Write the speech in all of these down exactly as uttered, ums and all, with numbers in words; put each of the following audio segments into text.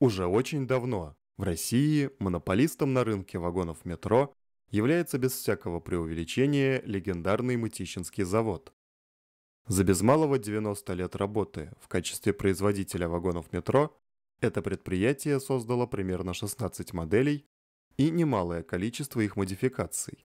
Уже очень давно в России монополистом на рынке вагонов метро является без всякого преувеличения легендарный Мытищинский завод. За без малого девяносто лет работы в качестве производителя вагонов метро это предприятие создало примерно шестнадцать моделей и немалое количество их модификаций.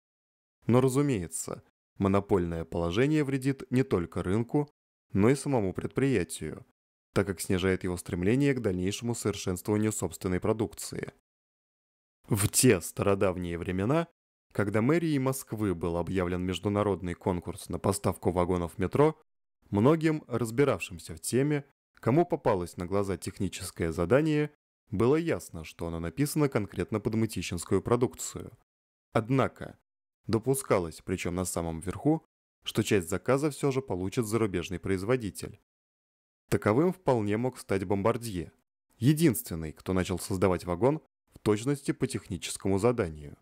Но, разумеется, монопольное положение вредит не только рынку, но и самому предприятию, так как снижает его стремление к дальнейшему совершенствованию собственной продукции. В те стародавние времена, когда мэрией Москвы был объявлен международный конкурс на поставку вагонов метро, многим, разбиравшимся в теме, кому попалось на глаза техническое задание, было ясно, что оно написано конкретно под мытищинскую продукцию. Однако допускалось, причем на самом верху, что часть заказа все же получит зарубежный производитель. Таковым вполне мог стать Bombardier, единственный, кто начал создавать вагон в точности по техническому заданию.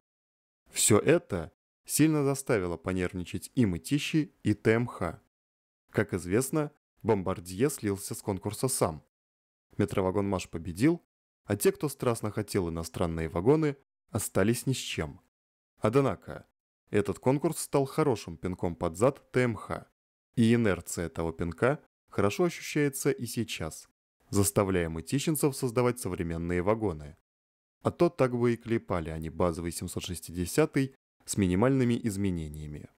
Все это сильно заставило понервничать и Мытищи, и ТМХ. Как известно, Bombardier слился с конкурса сам. Метровагонмаш победил, а те, кто страстно хотел иностранные вагоны, остались ни с чем. Однако этот конкурс стал хорошим пинком под зад ТМХ, и инерция этого пинка хорошо ощущается и сейчас, заставляя мытищинцев создавать современные вагоны. А то так бы и клепали они базовый семьсот шестидесятый с минимальными изменениями.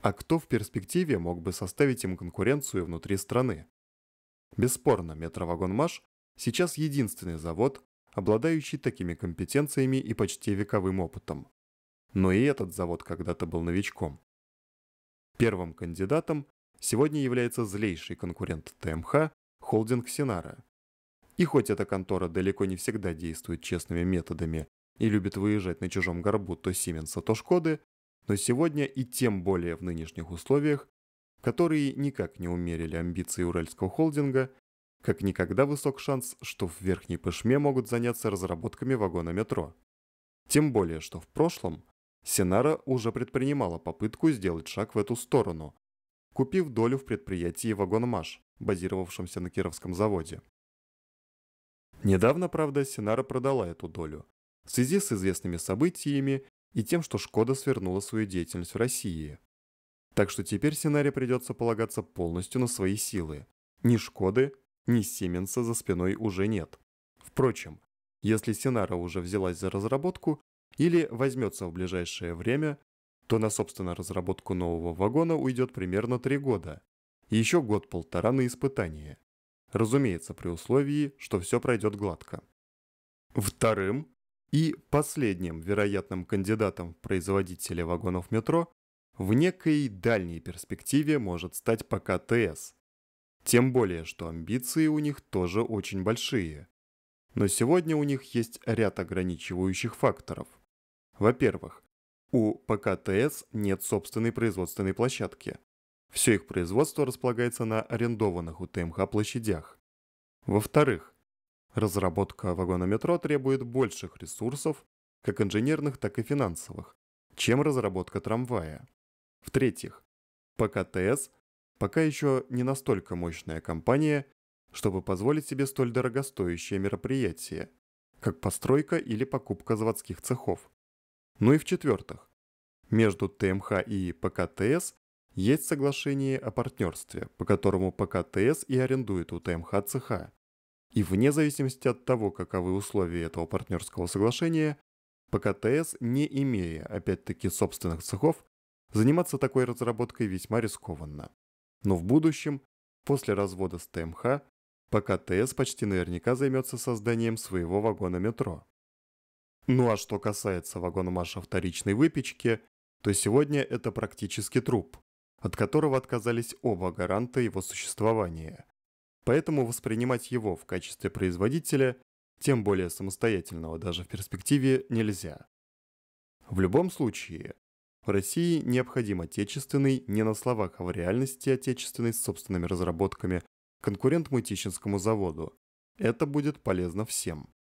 А кто в перспективе мог бы составить им конкуренцию внутри страны? Бесспорно, Метровагонмаш сейчас единственный завод, обладающий такими компетенциями и почти вековым опытом. Но и этот завод когда-то был новичком. Первым кандидатом сегодня является злейший конкурент ТМХ – холдинг Синара. И хоть эта контора далеко не всегда действует честными методами и любит выезжать на чужом горбу то Siemens, то Шкоды, но сегодня и тем более в нынешних условиях, которые никак не умерили амбиции уральского холдинга, как никогда высок шанс, что в Верхней Пышме могут заняться разработками вагона метро. Тем более, что в прошлом Синара уже предпринимала попытку сделать шаг в эту сторону, купив долю в предприятии «Вагонмаш», базировавшемся на Кировском заводе. Недавно, правда, Синара продала эту долю в связи с известными событиями и тем, что Шкода свернула свою деятельность в России. Так что теперь Синаре придется полагаться полностью на свои силы. Ни Шкоды, ни Сименса за спиной уже нет. Впрочем, если Синара уже взялась за разработку или возьмется в ближайшее время, то на собственную разработку нового вагона уйдет примерно три года. И еще год-полтора на испытания. Разумеется, при условии, что все пройдет гладко. Вторым и последним вероятным кандидатом в производителя вагонов метро в некой дальней перспективе может стать ПК ТС. Тем более, что амбиции у них тоже очень большие. Но сегодня у них есть ряд ограничивающих факторов. Во-первых, у ПК ТС нет собственной производственной площадки. Все их производство располагается на арендованных у ТМХ площадях. Во-вторых, разработка вагона метро требует больших ресурсов, как инженерных, так и финансовых, чем разработка трамвая. В-третьих, ПК ТС пока еще не настолько мощная компания, чтобы позволить себе столь дорогостоящее мероприятие, как постройка или покупка заводских цехов. Ну и в-четвертых, между ТМХ и ПК ТС есть соглашение о партнерстве, по которому ПК ТС и арендует у ТМХ цеха. И вне зависимости от того, каковы условия этого партнерского соглашения, ПК ТС, не имея опять-таки собственных цехов, заниматься такой разработкой весьма рискованно. Но в будущем, после развода с ТМХ, ПК ТС почти наверняка займется созданием своего вагона метро. Ну а что касается вагонмаша вторичной выпечки, то сегодня это практически труп, от которого отказались оба гаранта его существования. Поэтому воспринимать его в качестве производителя, тем более самостоятельного даже в перспективе, нельзя. В любом случае, в России необходим отечественный, не на словах, а в реальности отечественный, с собственными разработками, конкурент Мытищинскому заводу. Это будет полезно всем.